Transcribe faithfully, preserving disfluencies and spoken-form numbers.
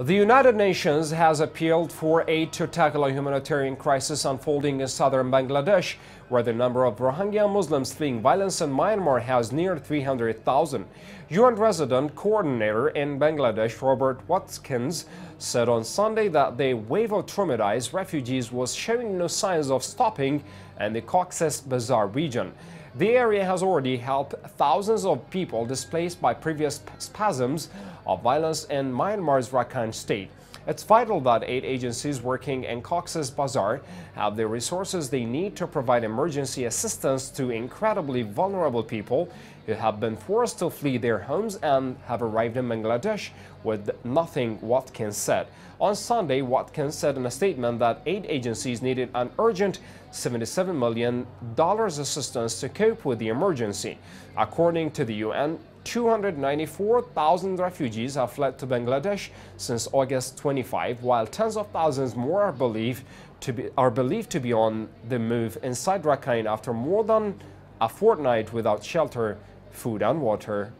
The United Nations has appealed for aid to tackle a humanitarian crisis unfolding in southern Bangladesh, where the number of Rohingya Muslims fleeing violence in Myanmar has neared three hundred thousand. U N resident coordinator in Bangladesh, Robert Watkins, said on Sunday that the wave of traumatized refugees was showing no signs of stopping in the Cox's Bazar region. The area has already helped thousands of people displaced by previous spasms of violence in Myanmar's Rakhine state. It's vital that aid agencies working in Cox's Bazar have the resources they need to provide emergency assistance to incredibly vulnerable people who have been forced to flee their homes and have arrived in Bangladesh with nothing, Watkins said. On Sunday, Watkins said in a statement that aid agencies needed an urgent seventy-seven million dollars assistance to cope with the emergency. According to the U N, two hundred ninety-four thousand refugees have fled to Bangladesh since August twenty-fifth, while tens of thousands more are believed to be, are believed to be on the move inside Rakhine after more than a fortnight without shelter, food and water.